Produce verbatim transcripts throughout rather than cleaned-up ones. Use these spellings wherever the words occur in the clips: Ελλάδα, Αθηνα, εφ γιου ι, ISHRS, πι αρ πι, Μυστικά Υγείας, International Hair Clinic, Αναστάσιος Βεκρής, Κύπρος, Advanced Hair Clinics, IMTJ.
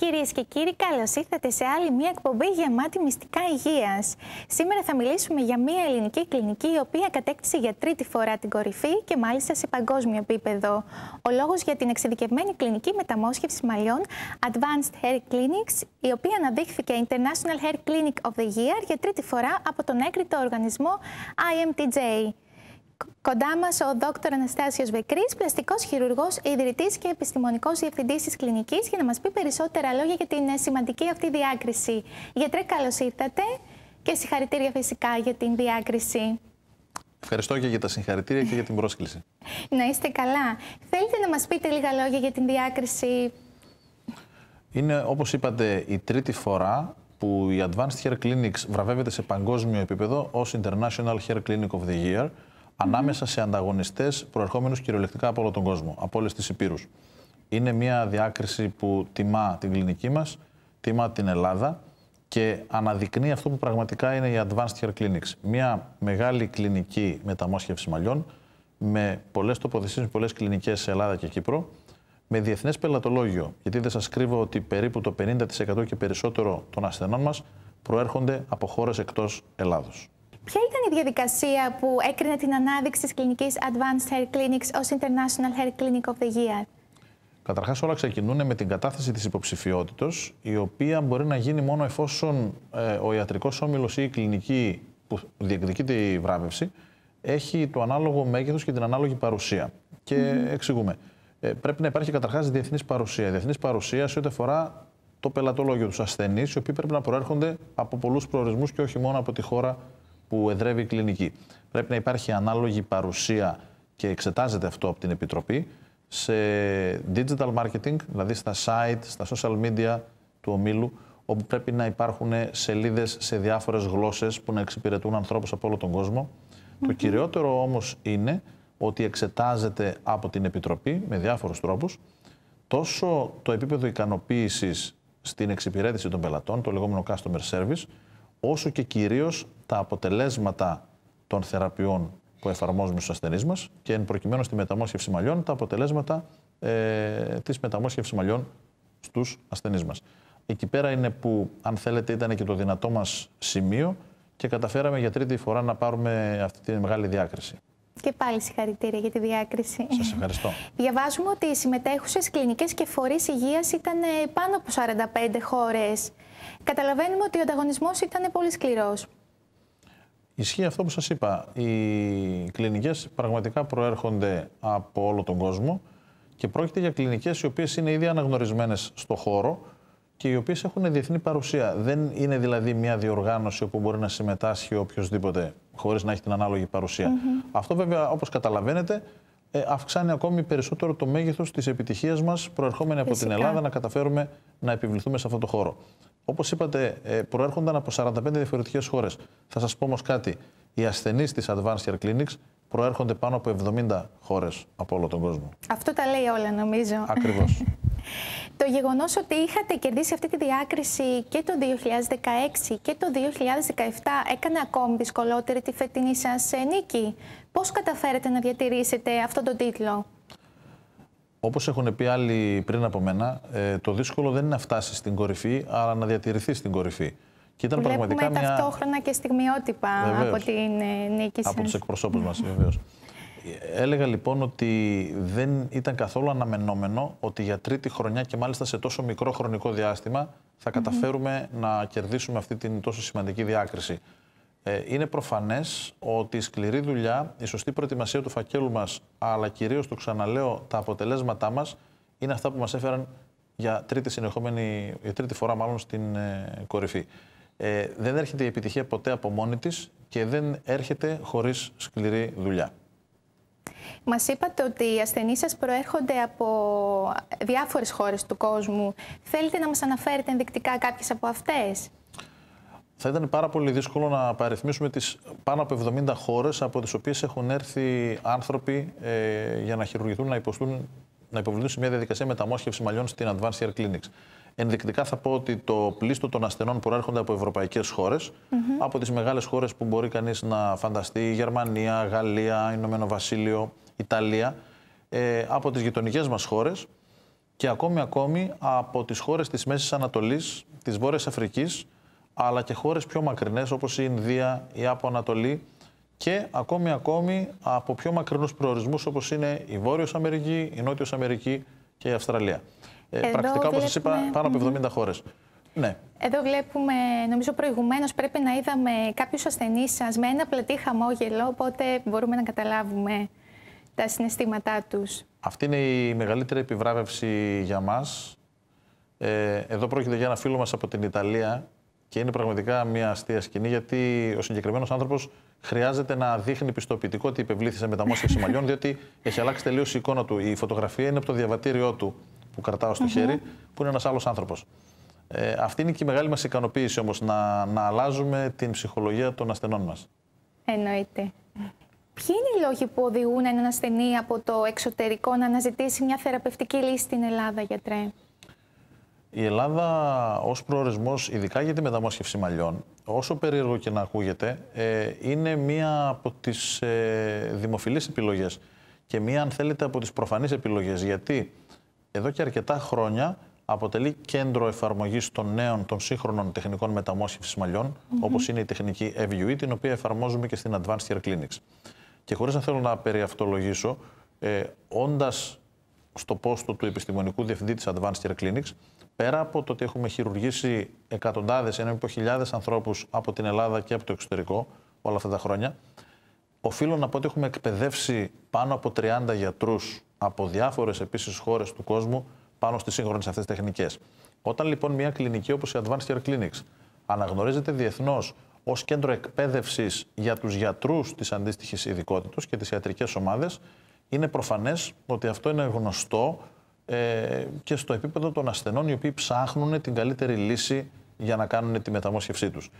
Κυρίες και κύριοι, καλώς ήρθατε σε άλλη μια εκπομπή γεμάτη μυστικά υγείας. Σήμερα θα μιλήσουμε για μια ελληνική κλινική η οποία κατέκτησε για τρίτη φορά την κορυφή και μάλιστα σε παγκόσμιο επίπεδο. Ο λόγος για την εξειδικευμένη κλινική μεταμόσχευση μαλλιών Advanced Hair Clinics, η οποία αναδείχθηκε International Hair Clinic of the Year για τρίτη φορά από τον έγκριτο οργανισμό άι εμ τι τζέι. Κοντά μας ο δόκτωρ Αναστάσιος Βεκρής, πλαστικός χειρουργός, ιδρυτής και επιστημονικός διευθυντής της κλινικής, για να μας πει περισσότερα λόγια για την σημαντική αυτή διάκριση. Γιατρέ, καλώς ήρθατε και συγχαρητήρια φυσικά για την διάκριση. Ευχαριστώ και για τα συγχαρητήρια και για την πρόσκληση. Να είστε καλά. Θέλετε να μας πείτε λίγα λόγια για την διάκριση? Είναι, όπως είπατε, η τρίτη φορά που η Advanced Hair Clinics βραβεύεται σε παγκόσμιο επίπεδο ως International Hair Clinic of the Year, ανάμεσα σε ανταγωνιστές προερχόμενους κυριολεκτικά από όλο τον κόσμο, από όλες τις ηπείρους. Είναι μια διάκριση που τιμά την κλινική μας, τιμά την Ελλάδα και αναδεικνύει αυτό που πραγματικά είναι η Advanced Hair Clinics. Μια μεγάλη κλινική μεταμόσχευση μαλλιών, με πολλές τοποθεσίες, με πολλές κλινικές σε Ελλάδα και Κύπρο, με διεθνές πελατολόγιο, γιατί δεν σας κρύβω ότι περίπου το πενήντα τοις εκατό και περισσότερο των ασθενών μας προέρχονται από χώρες εκτός Ελλάδος. Ποια ήταν η διαδικασία που έκρινε την ανάδειξη της κλινικής Advanced Hair Clinics ως International Hair Clinic of the Year? Καταρχάς όλα ξεκινούν με την κατάθεση της υποψηφιότητος, η οποία μπορεί να γίνει μόνο εφόσον ε, ο ιατρικός όμιλος ή η κλινική που διεκδικείται η βράβευση έχει το ανάλογο μέγεθος και την ανάλογη παρουσία. Και mm. εξηγούμε. Ε, πρέπει να υπάρχει καταρχάς διεθνής παρουσία. Διεθνής παρουσία σε ό,τι αφορά το πελατολόγιο, τους ασθενείς, οι οποίοι πρέπει να προέρχονται από πολλούς προορισμούς και όχι μόνο από τη χώρα που εδρεύει η κλινική. Πρέπει να υπάρχει ανάλογη παρουσία και εξετάζεται αυτό από την Επιτροπή σε digital marketing, δηλαδή στα site, στα social media του ομίλου, όπου πρέπει να υπάρχουν σελίδες σε διάφορες γλώσσες που να εξυπηρετούν ανθρώπους από όλο τον κόσμο. Mm-hmm. Το κυριότερο όμως είναι ότι εξετάζεται από την Επιτροπή με διάφορους τρόπους τόσο το επίπεδο ικανοποίησης στην εξυπηρέτηση των πελατών, το λεγόμενο customer service, όσο και κυρίως τα αποτελέσματα των θεραπείων που εφαρμόζουμε στους ασθενείς μας και εν προκειμένου στη μεταμόσχευση μαλλιών, τα αποτελέσματα ε, της μεταμόσχευσης μαλλιών στους ασθενείς μας. Εκεί πέρα είναι που, αν θέλετε, ήταν και το δυνατό μας σημείο και καταφέραμε για τρίτη φορά να πάρουμε αυτή τη μεγάλη διάκριση. Και πάλι συγχαρητήρια για τη διάκριση. Σας ευχαριστώ. Διαβάζουμε ότι οι συμμετέχουσες κλινικές και φορείς υγείας ήταν πάνω από σαράντα πέντε χώρες. Καταλαβαίνουμε ότι ο ανταγωνισμός ήταν πολύ σκληρός. Ισχύει αυτό που σας είπα. Οι κλινικές πραγματικά προέρχονται από όλο τον κόσμο και πρόκειται για κλινικές οι οποίες είναι ήδη αναγνωρισμένες στο χώρο και οι οποίες έχουν διεθνή παρουσία. Δεν είναι δηλαδή μια διοργάνωση όπου μπορεί να συμμετάσχει οποιοδήποτε χωρίς να έχει την ανάλογη παρουσία. Mm-hmm. Αυτό βέβαια, όπως καταλαβαίνετε, αυξάνει ακόμη περισσότερο το μέγεθος της επιτυχίας μας προερχόμενη από Φυσικά. την Ελλάδα να καταφέρουμε να επιβληθούμε σε αυτό το χώρο. Όπως είπατε, προέρχονταν από σαράντα πέντε διαφορετικές χώρες. Θα σας πω όμως κάτι. Οι ασθενείς της Advanced Hair Clinics προέρχονται πάνω από εβδομήντα χώρες από όλο τον κόσμο. Αυτό τα λέει όλα, νομίζω. Ακριβώς. Το γεγονός ότι είχατε κερδίσει αυτή τη διάκριση και το δύο χιλιάδες δεκαέξι και το δύο χιλιάδες δεκαεπτά έκανε ακόμη δυσκολότερη τη φετινή σας νίκη. Πώς καταφέρετε να διατηρήσετε αυτόν τον τίτλο? Όπως έχουν πει άλλοι πριν από μένα, το δύσκολο δεν είναι να φτάσει στην κορυφή, αλλά να διατηρηθεί στην κορυφή. Και ήταν Βλέπουμε πραγματικά ταυτόχρονα μια... και στιγμιότυπα βεβαίως. από την νίκη σας. Από τους εκπροσώπους μας, βεβαίως. Έλεγα λοιπόν ότι δεν ήταν καθόλου αναμενόμενο ότι για τρίτη χρονιά και μάλιστα σε τόσο μικρό χρονικό διάστημα θα καταφέρουμε mm-hmm. να κερδίσουμε αυτή την τόσο σημαντική διάκριση. Ε, είναι προφανές ότι η σκληρή δουλειά, η σωστή προετοιμασία του φακέλου μας, αλλά κυρίως το ξαναλέω τα αποτελέσματά μας, είναι αυτά που μας έφεραν για τρίτη, συνεχόμενη, για τρίτη φορά μάλλον στην ε, κορυφή. Ε, δεν έρχεται η επιτυχία ποτέ από μόνη της και δεν έρχεται χωρίς σκληρή δουλειά. Μας είπατε ότι οι ασθενείς σας προέρχονται από διάφορες χώρες του κόσμου. Θέλετε να μας αναφέρετε ενδεικτικά κάποιες από αυτές? Θα ήταν πάρα πολύ δύσκολο να απαριθμίσουμε τις πάνω από εβδομήντα χώρες από τις οποίες έχουν έρθει άνθρωποι ε, για να χειρουργηθούν, να, υποστούν, να υποβληθούν σε μια διαδικασία μεταμόσχευση μαλλιών στην Advanced Hair Clinics. Ενδεικτικά θα πω ότι το πλείστο των ασθενών προέρχονται από ευρωπαϊκές χώρες, mm-hmm. από τις μεγάλες χώρες που μπορεί κανείς να φανταστεί, Γερμανία, Γαλλία, Ηνωμένο Βασίλειο, Ιταλία, ε, από τις γειτονικές μας χώρες. και ακόμη ακόμη από τις χώρες της Μέσης Ανατολής, της Βόρειας Αφρικής, αλλά και χώρες πιο μακρινές όπως η Ινδία, η Άπο Ανατολή και ακόμη ακόμη από πιο μακρινούς προορισμούς όπως είναι η Βόρειος Αμερική, η Νότιος Αμερική και η Αυστραλία. Ε, πρακτικά βλέπουμε... όπως σας είπα πάνω από εβδομήντα χώρες. Ναι. Εδώ βλέπουμε, νομίζω προηγουμένως πρέπει να είδαμε κάποιους ασθενείς σας με ένα πλατή χαμόγελο, οπότε μπορούμε να καταλάβουμε τα συναισθήματά τους. Αυτή είναι η μεγαλύτερη επιβράβευση για μας. Ε, εδώ πρόκειται για ένα φίλο μας από την Ιταλία και είναι πραγματικά μια αστεία σκηνή, γιατί ο συγκεκριμένος άνθρωπος χρειάζεται να δείχνει πιστοποιητικό ότι υπευλήθησε μεταμόσχευση μαλλιών, διότι έχει αλλάξει τελείως η εικόνα του. Η φωτογραφία είναι από το διαβατήριό του που κρατάω στο mm-hmm. χέρι, που είναι ένας άλλος άνθρωπος. Ε, αυτή είναι και η μεγάλη μας ικανοποίηση όμως, να, να αλλάζουμε την ψυχολογία των ασθενών μας. Εννοείται. Ποιοι είναι οι λόγοι που οδηγούν έναν ασθενή από το εξωτερικό να αναζητήσει μια θεραπευτική λύση στην Ελλάδα, γιατρέ? Η Ελλάδα ως προορισμός, ειδικά για τη μεταμόσχευση μαλλιών, όσο περίεργο και να ακούγεται, ε, είναι μία από τις ε, δημοφιλείς επιλογές και μία, αν θέλετε, από τις προφανείς επιλογές, γιατί εδώ και αρκετά χρόνια αποτελεί κέντρο εφαρμογής των νέων, των σύγχρονων τεχνικών μεταμόσχευσης μαλλιών, mm-hmm. όπως είναι η τεχνική εφ γιου ι, την οποία εφαρμόζουμε και στην Advanced Hair Clinics. Και χωρίς να θέλω να περιαυτολογήσω, ε, όντας στο πόστο του επιστημονικού διευθυντή της Advanced Hair Clinics, πέρα από το ότι έχουμε χειρουργήσει εκατοντάδες, ενώ υπό χιλιάδες ανθρώπους από την Ελλάδα και από το εξωτερικό όλα αυτά τα χρόνια, οφείλω να πω ότι έχουμε εκπαιδεύσει πάνω από τριάντα γιατρούς από διάφορες επίσης χώρες του κόσμου πάνω στις σύγχρονες αυτές τις τεχνικές. Όταν λοιπόν μια κλινική όπως η Advanced Hair Clinics αναγνωρίζεται διεθνώς ως κέντρο εκπαίδευσης για τους γιατρούς της αντίστοιχης ειδικότητας και τις ιατρικές ομάδες, είναι προφανές ότι αυτό είναι γνωστό ε, και στο επίπεδο των ασθενών οι οποίοι ψάχνουν την καλύτερη λύση για να κάνουν τη μεταμόσχευσή τους.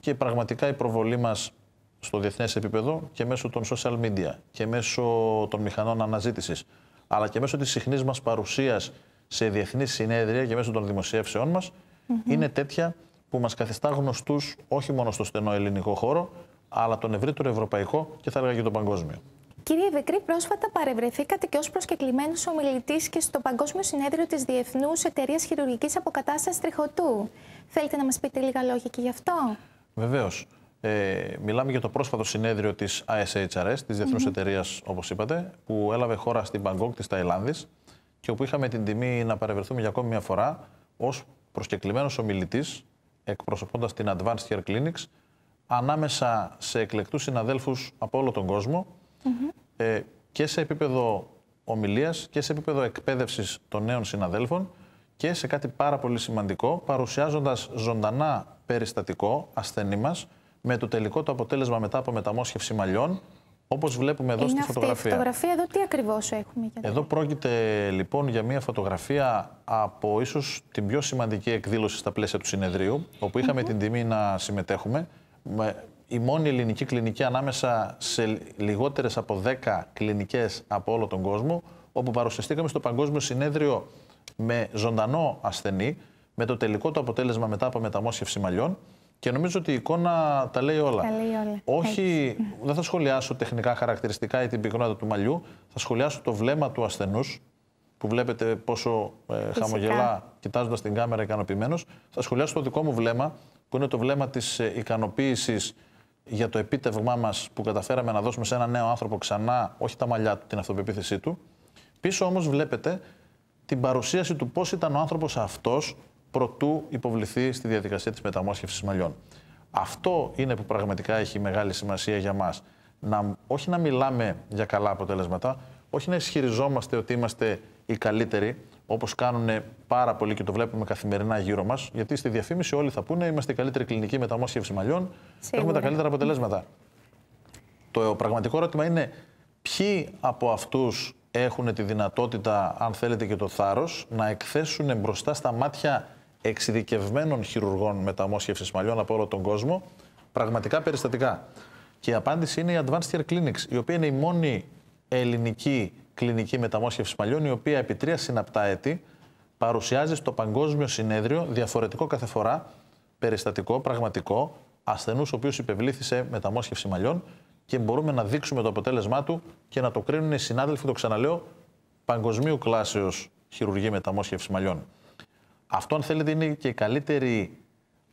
Και πραγματικά η προβολή μας στο διεθνές επίπεδο και μέσω των social media και μέσω των μηχανών αναζήτησης, αλλά και μέσω της συχνής μας παρουσίας σε διεθνή συνέδρια και μέσω των δημοσιεύσεών μας, mm-hmm. είναι τέτοια που μας καθιστά γνωστούς όχι μόνο στο στενό ελληνικό χώρο, αλλά τον ευρύτερο ευρωπαϊκό και θα έλεγα και τον παγκόσμιο. Κύριε Βεκρή, πρόσφατα παρευρεθήκατε και ως προσκεκλημένος ομιλητής και στο Παγκόσμιο Συνέδριο της Διεθνούς Εταιρείας Χειρουργικής Αποκατάστασης Τριχωτού. Θέλετε να μας πείτε λίγα λόγια και γι' αυτό? Βεβαίως. Ε, μιλάμε για το πρόσφατο συνέδριο της άι ες έιτς αρ ες, της Διεθνούς mm-hmm. Εταιρείας, όπως είπατε, που έλαβε χώρα στην Μπαγκόκ της Ταϊλάνδης και όπου είχαμε την τιμή να παρευρεθούμε για ακόμη μια φορά ως προσκεκλημένος ομιλητής, εκπροσωπώντας την Advanced Hair Clinics, ανάμεσα σε εκλεκτούς συναδέλφους από όλο τον κόσμο, mm-hmm. ε, και σε επίπεδο ομιλίας και σε επίπεδο εκπαίδευσης των νέων συναδέλφων και σε κάτι πάρα πολύ σημαντικό, παρουσιάζοντας ζωντανά περιστατικό ασθενή μας, με το τελικό το αποτέλεσμα μετά από μεταμόσχευση μαλλιών, όπως βλέπουμε εδώ είναι στη αυτή φωτογραφία. Είναι αυτή η φωτογραφία εδώ, τι ακριβώς έχουμε? Για εδώ πρόκειται λοιπόν για μια φωτογραφία από ίσως την πιο σημαντική εκδήλωση στα πλαίσια του συνεδρίου, όπου είχαμε mm-hmm. την τιμή να συμμετέχουμε. Η μόνη ελληνική κλινική ανάμεσα σε λιγότερες από δέκα κλινικές από όλο τον κόσμο, όπου παρουσιαστήκαμε στο Παγκόσμιο Συνέδριο με ζωντανό ασθενή, με το τελικό το αποτέλεσμα μετά από μεταμόσχευση μαλλιών. Και νομίζω ότι η εικόνα τα λέει όλα. Τα λέει όλα. Όχι, έτσι. Δεν θα σχολιάσω τεχνικά χαρακτηριστικά ή την πυκνότητα του μαλλιού, θα σχολιάσω το βλέμμα του ασθενούς, που βλέπετε πόσο ε, χαμογελά κοιτάζοντας την κάμερα ικανοποιημένος. Θα σχολιάσω το δικό μου βλέμμα, που είναι το βλέμμα της ε, ικανοποίησης για το επίτευγμά μας που καταφέραμε να δώσουμε σε έναν νέο άνθρωπο ξανά, όχι τα μαλλιά του, την αυτοπεποίθησή του. Πίσω όμως βλέπετε την παρουσίαση του πώς ήταν ο άνθρωπος αυτός προτού υποβληθεί στη διαδικασία της μεταμόσχευσης μαλλιών. Αυτό είναι που πραγματικά έχει μεγάλη σημασία για μας. Να, όχι να μιλάμε για καλά αποτελέσματα, όχι να ισχυριζόμαστε ότι είμαστε οι καλύτεροι, όπως κάνουν πάρα πολλοί και το βλέπουμε καθημερινά γύρω μας, γιατί στη διαφήμιση όλοι θα πούνε είμαστε η καλύτερη κλινική μεταμόσχευση μαλλιών, σίγουρα. Έχουμε τα καλύτερα αποτελέσματα. Το πραγματικό ερώτημα είναι ποιοι από αυτούς έχουν τη δυνατότητα, αν θέλετε και το θάρρος, να εκθέσουν μπροστά στα μάτια εξειδικευμένων χειρουργών μεταμόσχευσης μαλλιών από όλο τον κόσμο, πραγματικά περιστατικά. Και η απάντηση είναι η Advanced Hair Clinics, η οποία είναι η μόνη ελληνική κλινική μεταμόσχευσης μαλλιών, η οποία επί τρία συναπτά έτη παρουσιάζει στο Παγκόσμιο Συνέδριο διαφορετικό κάθε φορά περιστατικό, πραγματικό, ασθενούς ο οποίος υπευλήθησε μεταμόσχευση μαλλιών και μπορούμε να δείξουμε το αποτέλεσμά του και να το κρίνουν οι συνάδελφοι, το ξαναλέω, παγκοσμίου κλάσεως χειρουργία μεταμόσχευση μαλλιών. Αυτό, αν θέλετε, είναι και η καλύτερη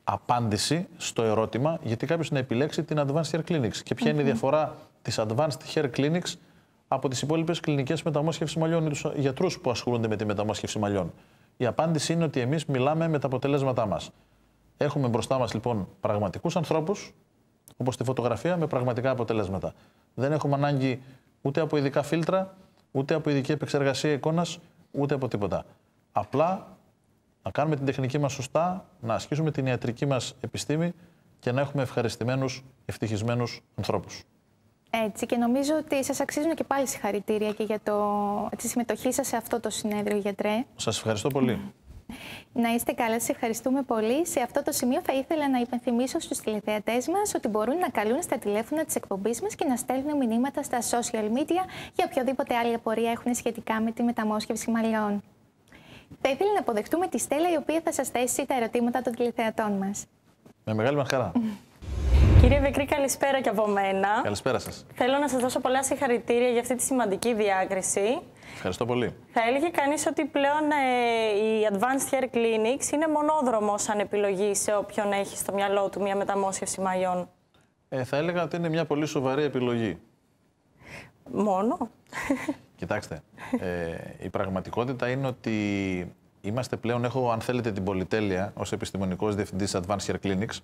απάντηση στο ερώτημα γιατί κάποιος να επιλέξει την Advanced Hair Clinics. Και ποια mm-hmm. είναι η διαφορά της Advanced Hair Clinics από τις υπόλοιπες κλινικές μεταμόσχευσης μαλλιών ή τους γιατρούς που ασχολούνται με τη μεταμόσχευση μαλλιών? Η απάντηση είναι ότι εμείς μιλάμε με τα αποτελέσματά μας. Έχουμε μπροστά μας λοιπόν πραγματικούς ανθρώπους, όπως στη φωτογραφία, με πραγματικά αποτελέσματα. Δεν έχουμε ανάγκη ούτε από ειδικά φίλτρα, ούτε από ειδική επεξεργασία εικόνας, ούτε από τίποτα. Απλά να κάνουμε την τεχνική μας σωστά, να ασκήσουμε την ιατρική μας επιστήμη και να έχουμε ευχαριστημένους, ευτυχισμένους ανθρώπους. Έτσι, και νομίζω ότι σας αξίζουν και πάλι συγχαρητήρια και για το, τη συμμετοχή σας σε αυτό το συνέδριο, γιατρέ. Σας ευχαριστώ πολύ. Να είστε καλά, σας ευχαριστούμε πολύ. Σε αυτό το σημείο θα ήθελα να υπενθυμίσω στους τηλεθεατές μας ότι μπορούν να καλούν στα τηλέφωνα της εκπομπής μας και να στέλνουν μηνύματα στα social media για οποιοδήποτε άλλη απορία έχουν σχετικά με τη μεταμόσχευση μαλλιών. Θα ήθελα να αποδεχτούμε τη Στέλλα, η οποία θα σας θέσει τα ερωτήματα των τηλεθεατών μας. Με μεγάλη μας χαρά. Κύριε Βεκρή, καλησπέρα και από μένα. Καλησπέρα σας. Θέλω να σας δώσω πολλά συγχαρητήρια για αυτή τη σημαντική διάκριση. Ευχαριστώ πολύ. Θα έλεγε κανείς ότι πλέον ε, οι Advanced Hair Clinics είναι μονόδρομος σαν επιλογή σε όποιον έχει στο μυαλό του μια μεταμόσχευση μαλλιών. Ε, θα έλεγα ότι είναι μια πολύ σοβαρή επιλογή. Μόνο. Κοιτάξτε, ε, η πραγματικότητα είναι ότι είμαστε πλέον, έχω αν θέλετε την πολυτέλεια ως επιστημονικός διευθυντής Advanced Hair Clinics,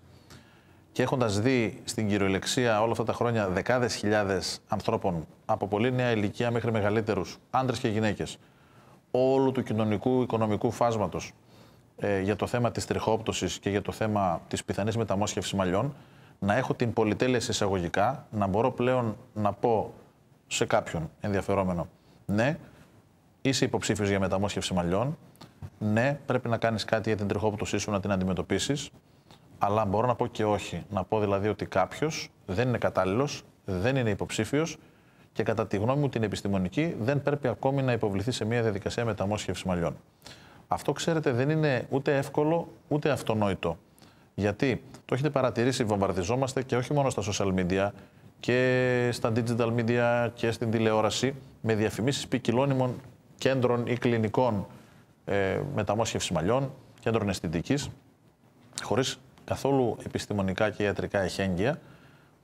και έχοντας δει στην κυριολεξία όλα αυτά τα χρόνια δεκάδες χιλιάδες ανθρώπων από πολύ νέα ηλικία μέχρι μεγαλύτερους, άντρες και γυναίκες, όλου του κοινωνικού οικονομικού φάσματος ε, για το θέμα της τριχόπτωσης και για το θέμα της πιθανής μεταμόσχευσης μαλλιών, να έχω την πολυτέλεια σε εισαγωγικά, να μπορώ πλέον να πω σε κάποιον ενδιαφερόμενο, ναι, είσαι υποψήφιος για μεταμόσχευση μαλλιών, ναι, πρέπει να κάνεις κάτι για την τριχόπτωσή σου να την αντιμετωπίσεις. Αλλά μπορώ να πω και όχι. Να πω δηλαδή ότι κάποιος δεν είναι κατάλληλος, δεν είναι υποψήφιος και κατά τη γνώμη μου την επιστημονική δεν πρέπει ακόμη να υποβληθεί σε μια διαδικασία μεταμόσχευσης μαλλιών. Αυτό, ξέρετε, δεν είναι ούτε εύκολο ούτε αυτονόητο. Γιατί το έχετε παρατηρήσει, βομβαρδιζόμαστε και όχι μόνο στα social media και στα digital media και στην τηλεόραση με διαφημίσεις ποικιλώνυμων κέντρων ή κλινικών ε, μεταμόσχευσης μαλλιών, κέντρων αισθητικής, χωρίς καθόλου επιστημονικά και ιατρικά εχέγγυα,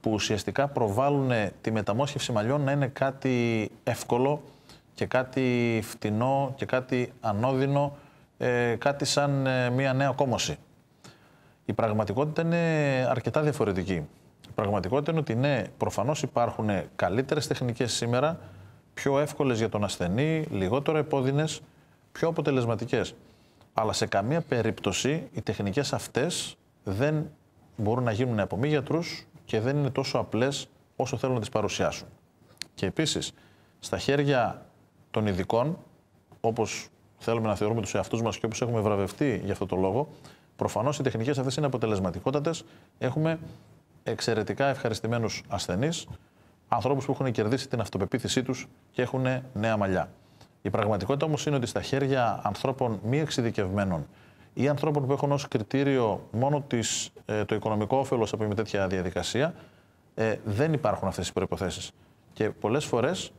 που ουσιαστικά προβάλλουν τη μεταμόσχευση μαλλιών να είναι κάτι εύκολο και κάτι φτηνό και κάτι ανώδυνο, ε, κάτι σαν ε, μία νέα κόμωση. Η πραγματικότητα είναι αρκετά διαφορετική. Η πραγματικότητα είναι ότι ναι, προφανώς υπάρχουν καλύτερες τεχνικές σήμερα, πιο εύκολες για τον ασθενή, λιγότερο επώδυνες, πιο αποτελεσματικές. Αλλά σε καμία περίπτωση οι τεχνικές αυτές δεν μπορούν να γίνουν από μη γιατρούς και δεν είναι τόσο απλές όσο θέλουν να τις παρουσιάσουν. Και επίσης, στα χέρια των ειδικών, όπως θέλουμε να θεωρούμε τους εαυτούς μας και όπως έχουμε βραβευτεί για αυτό το λόγο, προφανώς οι τεχνικές αυτές είναι αποτελεσματικότατες. Έχουμε εξαιρετικά ευχαριστημένους ασθενείς, ανθρώπους που έχουν κερδίσει την αυτοπεποίθησή τους και έχουν νέα μαλλιά. Η πραγματικότητα όμως είναι ότι στα χέρια ανθρώπων μη εξειδικευμένων ή ανθρώπων που έχουν ως κριτήριο μόνο της, ε, το οικονομικό όφελος από μια τέτοια διαδικασία, ε, δεν υπάρχουν αυτές οι προϋποθέσεις. Και πολλές φορές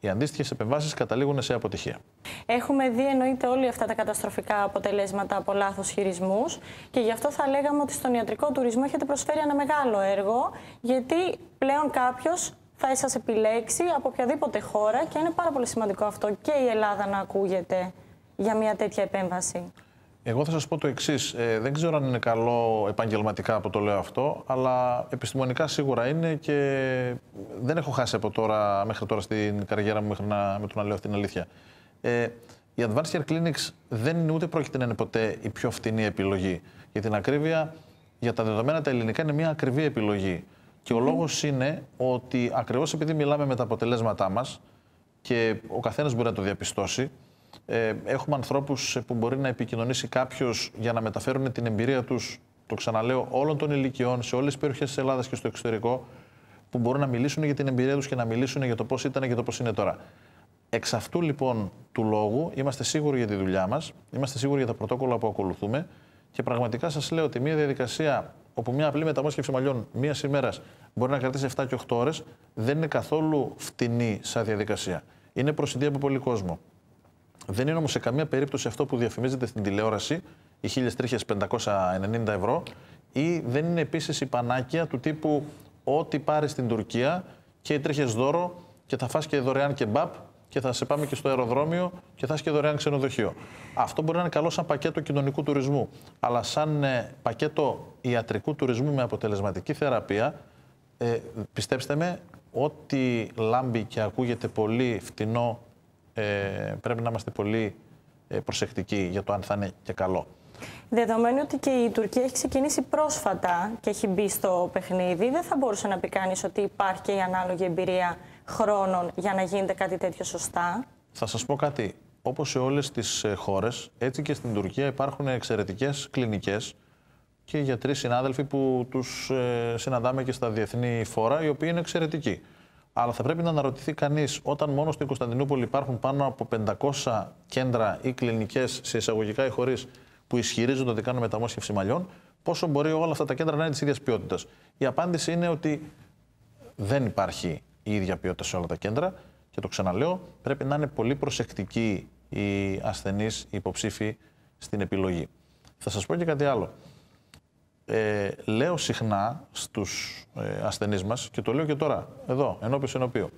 οι αντίστοιχες επεμβάσεις καταλήγουν σε αποτυχία. Έχουμε δει εννοείται όλοι αυτά τα καταστροφικά αποτελέσματα από λάθος χειρισμούς και γι' αυτό θα λέγαμε ότι στον ιατρικό τουρισμό έχετε προσφέρει ένα μεγάλο έργο, γιατί πλέον κάποιος θα σας επιλέξει από οποιαδήποτε χώρα και είναι πάρα πολύ σημαντικό αυτό και η Ελλάδα να ακούγεται για μια τέτοια επέμβαση. Εγώ θα σας πω το εξής. Ε, δεν ξέρω αν είναι καλό επαγγελματικά που το λέω αυτό, αλλά επιστημονικά σίγουρα είναι και δεν έχω χάσει από τώρα, μέχρι τώρα στην καριέρα μου, μέχρι να, με το να λέω αυτή την αλήθεια. Ε, η Advanced Hair Clinics δεν είναι ούτε πρόκειται να είναι ποτέ η πιο φτηνή επιλογή. Για την ακρίβεια, για τα δεδομένα τα ελληνικά είναι μια ακριβή επιλογή. Και ο λόγος είναι ότι ακριβώς επειδή μιλάμε με τα αποτελέσματά μας και ο καθένας μπορεί να το διαπιστώσει, Ε, έχουμε ανθρώπους που μπορεί να επικοινωνήσει κάποιος για να μεταφέρουν την εμπειρία τους, το ξαναλέω, όλων των ηλικιών, σε όλες τις περιοχές της Ελλάδας και στο εξωτερικό, που μπορούν να μιλήσουν για την εμπειρία τους και να μιλήσουν για το πώς ήταν και το πώς είναι τώρα. Εξ αυτού λοιπόν του λόγου είμαστε σίγουροι για τη δουλειά μας, είμαστε σίγουροι για τα πρωτόκολλα που ακολουθούμε και πραγματικά σας λέω ότι μια διαδικασία όπου μια απλή μεταμόσχευση μαλλιών μια ημέρα μπορεί να κρατήσει επτά και οκτώ ώρες δεν είναι καθόλου φτηνή σαν διαδικασία. Είναι προσιτή από πολύ κόσμο. Δεν είναι όμως σε καμία περίπτωση αυτό που διαφημίζεται στην τηλεόραση, οι χίλιες τρίχες πεντακόσια ενενήντα ευρώ, ή δεν είναι επίσης η πανάκια του τύπου ό,τι πάρεις στην Τουρκία και οι τρίχες δώρο και θα φας και δωρεάν κεμπάπ και θα σε πάμε και στο αεροδρόμιο και θα είσαι και δωρεάν ξενοδοχείο. Αυτό μπορεί να είναι καλό σαν πακέτο κοινωνικού τουρισμού, αλλά σαν πακέτο ιατρικού τουρισμού με αποτελεσματική θεραπεία, ε, πιστέψτε με, ό,τι λάμπει και ακούγεται πολύ φτηνό, ε, πρέπει να είμαστε πολύ προσεκτικοί για το αν θα είναι και καλό. Δεδομένου ότι και η Τουρκία έχει ξεκινήσει πρόσφατα και έχει μπει στο παιχνίδι, δεν θα μπορούσε να πει κανείς ότι υπάρχει και η ανάλογη εμπειρία χρόνων για να γίνεται κάτι τέτοιο σωστά. Θα σας πω κάτι. Όπως σε όλες τις χώρες, έτσι και στην Τουρκία υπάρχουν εξαιρετικές κλινικές και γιατροί συνάδελφοι που τους συναντάμε και στα διεθνή φόρα, οι οποίοι είναι εξαιρετικοί. Αλλά θα πρέπει να αναρωτηθεί κανείς, όταν μόνο στην Κωνσταντινούπολη υπάρχουν πάνω από πεντακόσια κέντρα ή κλινικές, σε εισαγωγικά ή χωρίς, που ισχυρίζονται ότι κάνουν μεταμόσχευση μαλλιών, πόσο μπορεί όλα αυτά τα κέντρα να είναι της ίδιας ποιότητας. Η απάντηση είναι ότι δεν υπάρχει η ίδια ποιότητα σε όλα τα κέντρα και το ξαναλέω, πρέπει να είναι πολύ προσεκτικοί οι ασθενείς, οι υποψήφοι στην επιλογή. Θα σας πω και κάτι άλλο. Ε, λέω συχνά στους ε, ασθενείς μας και το λέω και τώρα, εδώ, ενώπιος ενώπιο.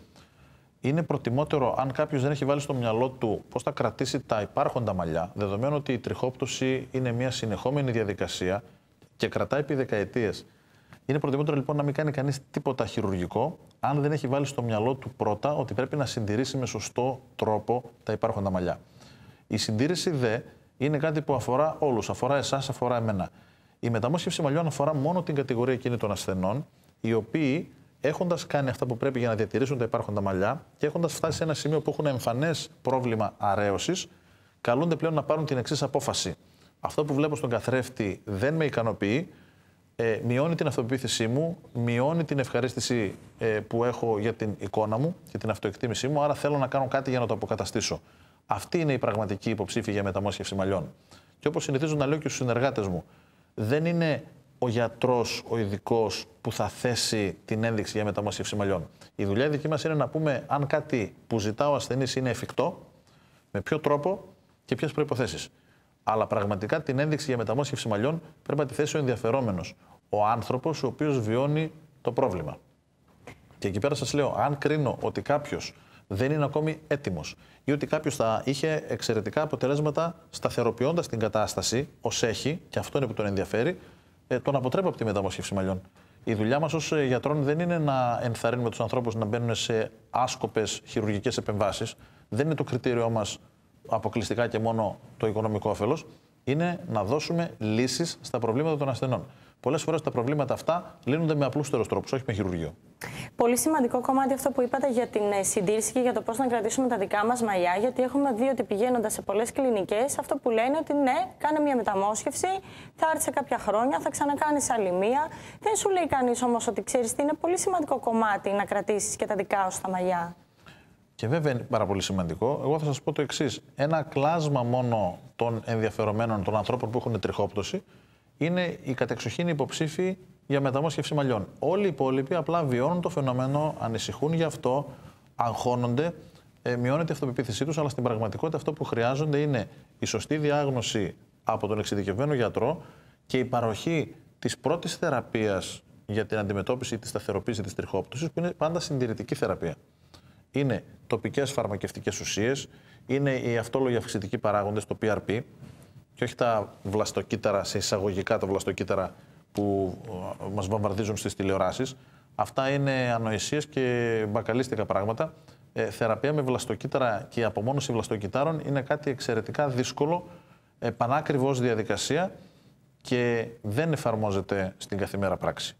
Είναι προτιμότερο, αν κάποιος δεν έχει βάλει στο μυαλό του πώς θα κρατήσει τα υπάρχοντα μαλλιά, δεδομένου ότι η τριχόπτωση είναι μια συνεχόμενη διαδικασία και κρατάει επί δεκαετίες. Είναι προτιμότερο λοιπόν να μην κάνει κανείς τίποτα χειρουργικό, αν δεν έχει βάλει στο μυαλό του πρώτα ότι πρέπει να συντηρήσει με σωστό τρόπο τα υπάρχοντα μαλλιά. Η συντήρηση δε είναι κάτι που αφορά όλους, αφορά εσάς, αφορά εμένα. Η μεταμόσχευση μαλλιών αφορά μόνο την κατηγορία εκείνη των ασθενών, οι οποίοι, έχοντας κάνει αυτά που πρέπει για να διατηρήσουν τα υπάρχοντα μαλλιά και έχοντας φτάσει σε ένα σημείο που έχουν εμφανές πρόβλημα αρέωσης, καλούνται πλέον να πάρουν την εξής απόφαση. Αυτό που βλέπω στον καθρέφτη δεν με ικανοποιεί, ε, μειώνει την αυτοπεποίθησή μου, μειώνει την ευχαρίστηση ε, που έχω για την εικόνα μου και την αυτοεκτίμησή μου, άρα θέλω να κάνω κάτι για να το αποκαταστήσω. Αυτή είναι η πραγματική υποψήφια για μεταμόσχευση μαλλιών. Και όπως συνηθίζω να λέω και στους συνεργάτες μου, δεν είναι ο γιατρός, ο ειδικός που θα θέσει την ένδειξη για μεταμόσχευση μαλλιών. Η δουλειά δική μας είναι να πούμε αν κάτι που ζητά ο ασθενής είναι εφικτό, με ποιο τρόπο και ποιες προϋποθέσεις. Αλλά πραγματικά την ένδειξη για μεταμόσχευση μαλλιών πρέπει να τη θέσει ο ενδιαφερόμενος, ο άνθρωπος ο οποίος βιώνει το πρόβλημα. Και εκεί πέρα σας λέω, αν κρίνω ότι κάποιος δεν είναι ακόμη έτοιμος ή ότι κάποιος θα είχε εξαιρετικά αποτελέσματα σταθεροποιώντας την κατάσταση ως έχει, και αυτό είναι που τον ενδιαφέρει, τον αποτρέπω από τη μεταμόσχευση μαλλιών. Η δουλειά μας ως γιατρών δεν είναι να ενθαρρύνουμε τους ανθρώπους να μπαίνουν σε άσκοπες χειρουργικές επεμβάσεις. Δεν είναι το κριτήριό μας αποκλειστικά και μόνο το οικονομικό όφελος. Είναι να δώσουμε λύσεις στα προβλήματα των ασθενών. Πολλές φορές τα προβλήματα αυτά λύνονται με απλούστερους τρόπους, όχι με χειρουργείο. Πολύ σημαντικό κομμάτι αυτό που είπατε για την συντήρηση και για το πώς να κρατήσουμε τα δικά μας μαλλιά. Γιατί έχουμε δει ότι πηγαίνοντας σε πολλές κλινικές, αυτό που λένε ότι ναι, κάνε μια μεταμόσχευση, θα έρθει σε κάποια χρόνια, θα ξανακάνεις άλλη μία. Δεν σου λέει κανείς όμως ότι ξέρεις τι είναι πολύ σημαντικό κομμάτι να κρατήσεις και τα δικά σου τα μαλλιά. Και βέβαια είναι πάρα πολύ σημαντικό. Εγώ θα σας πω το εξής. Ένα κλάσμα μόνο των ενδιαφερομένων, των ανθρώπων που έχουν τριχόπτωση, είναι οι κατεξοχήνοι υποψήφοι για μεταμόσχευση μαλλιών. Όλοι οι υπόλοιποι απλά βιώνουν το φαινόμενο, ανησυχούν γι' αυτό, αγχώνονται, μειώνεται η αυτοπεποίθησή τους, αλλά στην πραγματικότητα αυτό που χρειάζονται είναι η σωστή διάγνωση από τον εξειδικευμένο γιατρό και η παροχή της πρώτης θεραπείας για την αντιμετώπιση της σταθεροποίησης της τριχόπτωσης, που είναι πάντα συντηρητική θεραπεία. Είναι τοπικές φαρμακευτικές ουσίες, είναι οι αυτόλογοι αυξητικοί παράγοντες, το πι αρ πι, και όχι τα βλαστοκύτταρα, σε εισαγωγικά τα βλαστοκύτταρα που μας βαμβαρδίζουν στις τηλεοράσεις. Αυτά είναι ανοησίες και μπακαλίστικα πράγματα. Ε, θεραπεία με βλαστοκύτταρα και η απομόνωση βλαστοκυττάρων είναι κάτι εξαιρετικά δύσκολο, ε, πανάκριβος διαδικασία και δεν εφαρμόζεται στην καθημέρα πράξη.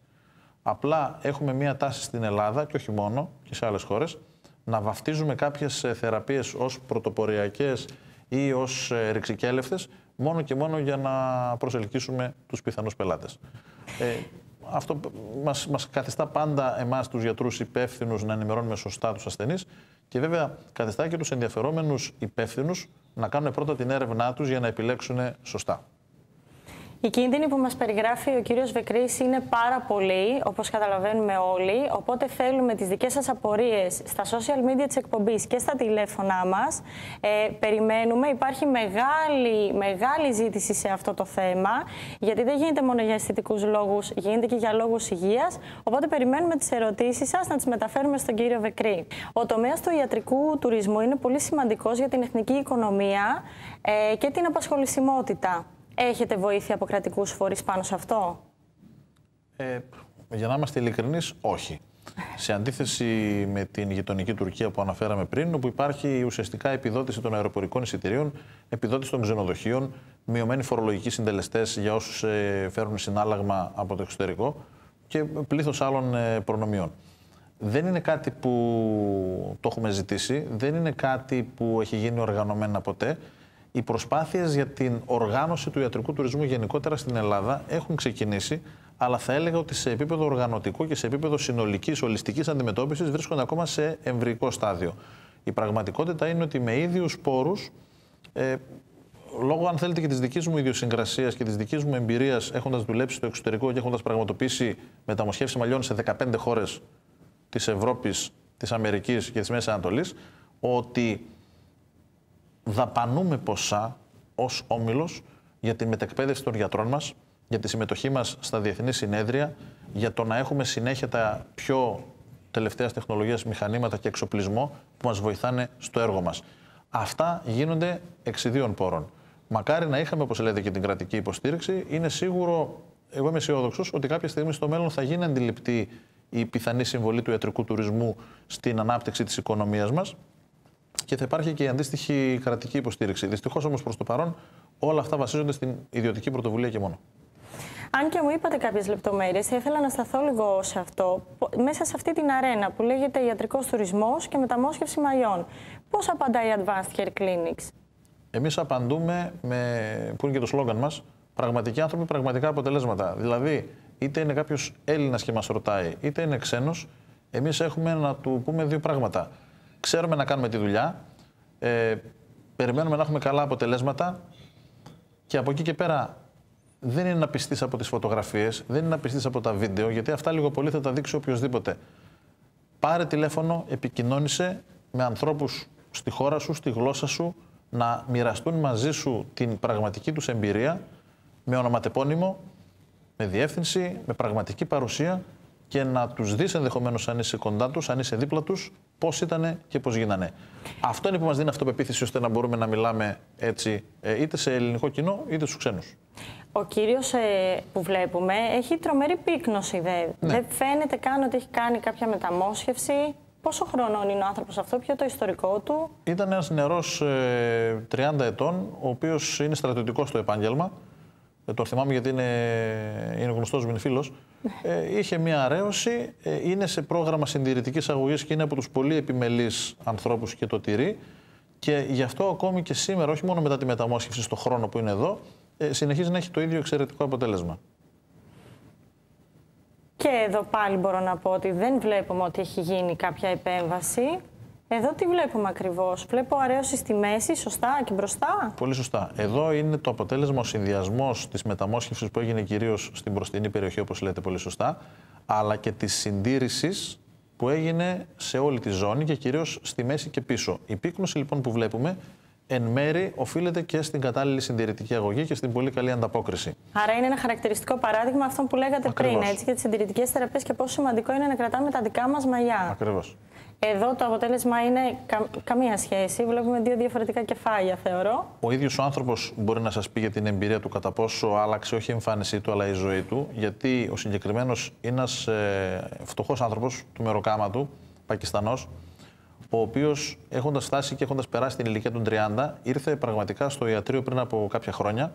Απλά έχουμε μία τάση στην Ελλάδα και όχι μόνο και σε άλλες χώρες να βαφτίζουμε κάποιες θεραπείες ως πρωτοποριακές ή ως ρηξικέλευτες, μόνο και μόνο για να προσελκύσουμε τους πιθανούς πελάτες. Ε, αυτό μας, μας καθιστά πάντα εμάς τους γιατρούς υπεύθυνους να ενημερώνουμε σωστά τους ασθενείς και βέβαια καθιστά και τους ενδιαφερόμενους υπεύθυνους να κάνουν πρώτα την έρευνά τους για να επιλέξουν σωστά. Οι κίνδυνοι που μας περιγράφει ο κύριος Βεκρής είναι πάρα πολλοί, όπως καταλαβαίνουμε όλοι, οπότε θέλουμε τις δικές σας απορίες στα social media της εκπομπής και στα τηλέφωνά μας. Ε, περιμένουμε, υπάρχει μεγάλη, μεγάλη ζήτηση σε αυτό το θέμα, γιατί δεν γίνεται μόνο για αισθητικούς λόγους, γίνεται και για λόγους υγείας, οπότε περιμένουμε τις ερωτήσεις σας να τις μεταφέρουμε στον κύριο Βεκρή. Ο τομέας του ιατρικού τουρισμού είναι πολύ σημαντικός για την εθνική οικονομία ε, και την απασχολησιμότητα. Έχετε βοήθεια από κρατικούς φορείς πάνω σε αυτό? Ε, για να είμαστε ειλικρινείς, όχι. Σε αντίθεση με την γειτονική Τουρκία που αναφέραμε πριν, όπου υπάρχει ουσιαστικά επιδότηση των αεροπορικών εισιτηρίων, επιδότηση των ξενοδοχείων, μειωμένοι φορολογικοί συντελεστές για όσους φέρουν συνάλλαγμα από το εξωτερικό και πλήθος άλλων προνομιών. Δεν είναι κάτι που το έχουμε ζητήσει, δεν είναι κάτι που έχει γίνει οργανωμένα ποτέ. Οι προσπάθειες για την οργάνωση του ιατρικού τουρισμού γενικότερα στην Ελλάδα έχουν ξεκινήσει, αλλά θα έλεγα ότι σε επίπεδο οργανωτικό και σε επίπεδο συνολικής, ολιστικής αντιμετώπισης βρίσκονται ακόμα σε εμβρυκό στάδιο. Η πραγματικότητα είναι ότι με ίδιους πόρους, ε, λόγω αν θέλετε και της δικής μου ιδιοσυγκρασίας και της δικής μου εμπειρίας, έχοντας δουλέψει στο εξωτερικό και έχοντας πραγματοποιήσει μεταμοσχεύση μαλλιών σε δεκαπέντε χώρες της Ευρώπης, της Αμερικής και της Μέσης Ανατολής, ότι δαπανούμε ποσά ως όμιλος για τη μετεκπαίδευση των γιατρών μας, για τη συμμετοχή μας στα διεθνή συνέδρια, για το να έχουμε συνέχεια τα πιο τελευταίας τεχνολογίας μηχανήματα και εξοπλισμό που μας βοηθάνε στο έργο μας. Αυτά γίνονται εξ ιδίων πόρων. Μακάρι να είχαμε, όπως λέτε, και την κρατική υποστήριξη. Είναι σίγουρο, εγώ είμαι αισιόδοξος, ότι κάποια στιγμή στο μέλλον θα γίνει αντιληπτή η πιθανή συμβολή του ιατρικού τουρισμού στην ανάπτυξη της οικονομίας μας. Και θα υπάρχει και η αντίστοιχη κρατική υποστήριξη. Δυστυχώς όμως προς το παρόν όλα αυτά βασίζονται στην ιδιωτική πρωτοβουλία και μόνο. Αν και μου είπατε κάποιες λεπτομέρειες, θα ήθελα να σταθώ λίγο σε αυτό. Μέσα σε αυτή την αρένα που λέγεται ιατρικός τουρισμός και μεταμόσχευση μαλλιών, πώς απαντάει η Advanced Hair Clinics? Εμείς απαντούμε με, που είναι και το σλόγγαν μας, πραγματικοί άνθρωποι, πραγματικά αποτελέσματα. Δηλαδή, είτε είναι κάποιος Έλληνας και μας ρωτάει, είτε είναι ξένος, εμείς έχουμε να του πούμε δύο πράγματα. Ξέρουμε να κάνουμε τη δουλειά, ε, περιμένουμε να έχουμε καλά αποτελέσματα και από εκεί και πέρα δεν είναι να πιστείς από τις φωτογραφίες, δεν είναι να πιστείς από τα βίντεο, γιατί αυτά λίγο πολύ θα τα δείξει οποιοδήποτε. Πάρε τηλέφωνο, επικοινώνησε με ανθρώπους στη χώρα σου, στη γλώσσα σου, να μοιραστούν μαζί σου την πραγματική τους εμπειρία, με ονοματεπώνυμο, με διεύθυνση, με πραγματική παρουσία, και να τους δεις ενδεχομένως αν είσαι κοντά τους, αν είσαι δίπλα τους, πώς ήτανε και πώς γίνανε. Αυτό είναι που μας δίνει αυτοπεποίθηση ώστε να μπορούμε να μιλάμε έτσι είτε σε ελληνικό κοινό είτε στους ξένους. Ο κύριος ε, που βλέπουμε έχει τρομερή πύκνωση. Δε. Ναι. Δεν φαίνεται καν ότι έχει κάνει κάποια μεταμόσχευση. Πόσο χρονών είναι ο άνθρωπος αυτό, ποιο το ιστορικό του? Ήταν ένας νεαρός ε, τριάντα ετών, ο οποίος είναι στρατιωτικός στο επάγγελμα. Το θυμάμαι γιατί είναι, είναι γνωστός μου, είναι φίλος. Ε, είχε μία αρέωση, ε, είναι σε πρόγραμμα συντηρητικής αγωγής και είναι από τους πολύ επιμελείς ανθρώπους και το τηρεί. Και γι' αυτό ακόμη και σήμερα, όχι μόνο μετά τη μεταμόσχευση, στον χρόνο που είναι εδώ, ε, συνεχίζει να έχει το ίδιο εξαιρετικό αποτέλεσμα. Και εδώ πάλι μπορώ να πω ότι δεν βλέπουμε ότι έχει γίνει κάποια επέμβαση. Εδώ τι βλέπουμε ακριβώς? Βλέπω αρέωση στη μέση, σωστά και μπροστά. Πολύ σωστά. Εδώ είναι το αποτέλεσμα, ο συνδυασμός της μεταμόσχευσης που έγινε κυρίως στην μπροστινή περιοχή, όπως λέτε πολύ σωστά, αλλά και της συντήρησης που έγινε σε όλη τη ζώνη και κυρίως στη μέση και πίσω. Η πύκνωση λοιπόν που βλέπουμε εν μέρη οφείλεται και στην κατάλληλη συντηρητική αγωγή και στην πολύ καλή ανταπόκριση. Άρα είναι ένα χαρακτηριστικό παράδειγμα αυτό που λέγατε Ακριβώς. πριν, έτσι, για τις συντηρητικές θεραπείες και πόσο σημαντικό είναι να κρατάμε τα δικά μας μαλλιά. Ακριβώς. Εδώ το αποτέλεσμα είναι κα... καμία σχέση. Βλέπουμε δύο διαφορετικά κεφάλια, θεωρώ. Ο ίδιος ο άνθρωπος μπορεί να σας πει για την εμπειρία του κατά πόσο άλλαξε όχι η εμφάνισή του αλλά η ζωή του. Γιατί ο συγκεκριμένος είναι ένας ε, φτωχός άνθρωπος του μεροκάμα του, Πακιστανός, ο οποίος έχοντας φτάσει και έχοντας περάσει την ηλικία των τριάντα, ήρθε πραγματικά στο ιατρείο πριν από κάποια χρόνια.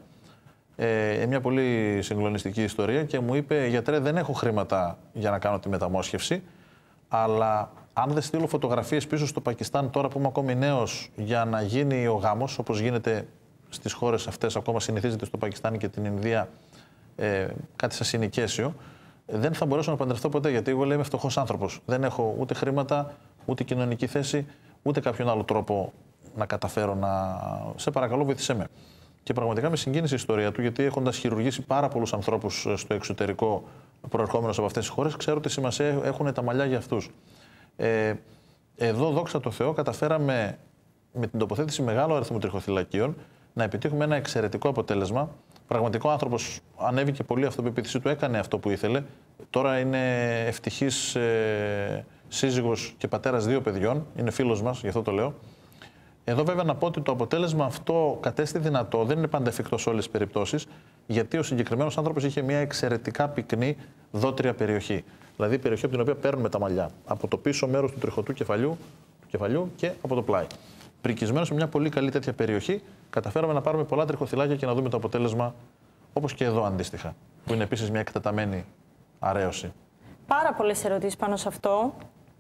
Ε, μια πολύ συγκλονιστική ιστορία και μου είπε: «Γιατρέ, δεν έχω χρήματα για να κάνω τη μεταμόσχευση, αλλά αν δεν στείλω φωτογραφίες πίσω στο Πακιστάν, τώρα που είμαι ακόμη νέος, για να γίνει ο γάμος, όπως γίνεται στις χώρες αυτές, ακόμα συνηθίζεται στο Πακιστάν και την Ινδία, ε, κάτι σαν συνοικέσιο, δεν θα μπορέσω να παντρευτώ ποτέ, γιατί εγώ λέει, είμαι φτωχός άνθρωπος. Δεν έχω ούτε χρήματα, ούτε κοινωνική θέση, ούτε κάποιον άλλο τρόπο να καταφέρω να. Σε παρακαλώ, βοήθησέ με». Και πραγματικά με συγκίνησε η ιστορία του, γιατί έχοντας χειρουργήσει πάρα πολλούς ανθρώπους στο εξωτερικό προερχόμενος από αυτές τις χώρες, ξέρω τι σημασία έχουν τα μαλλιά για αυτούς. Ε, εδώ, δόξα τω Θεώ, καταφέραμε με την τοποθέτηση μεγάλου αριθμού τριχοθυλακίων να επιτύχουμε ένα εξαιρετικό αποτέλεσμα. Πραγματικά ο άνθρωπος ανέβηκε πολύ, η αυτοπεποίθηση του, έκανε αυτό που ήθελε. Τώρα είναι ευτυχής ε, σύζυγος και πατέρας δύο παιδιών. Είναι φίλος μας, γι' αυτό το λέω. Εδώ βέβαια να πω ότι το αποτέλεσμα αυτό κατέστη δυνατό, δεν είναι πάντα εφικτό σε όλες τις περιπτώσεις, γιατί ο συγκεκριμένος άνθρωπος είχε μια εξαιρετικά πυκνή δότρια περιοχή. Δηλαδή η περιοχή από την οποία παίρνουμε τα μαλλιά. Από το πίσω μέρος του τριχωτού κεφαλιού, του κεφαλιού και από το πλάι. Πρικισμένο σε μια πολύ καλή τέτοια περιοχή, καταφέραμε να πάρουμε πολλά τριχοθυλάκια και να δούμε το αποτέλεσμα, όπως και εδώ αντίστοιχα, που είναι επίσης μια εκτεταμένη αρέωση. Πάρα πολλές ερωτήσεις πάνω σε αυτό.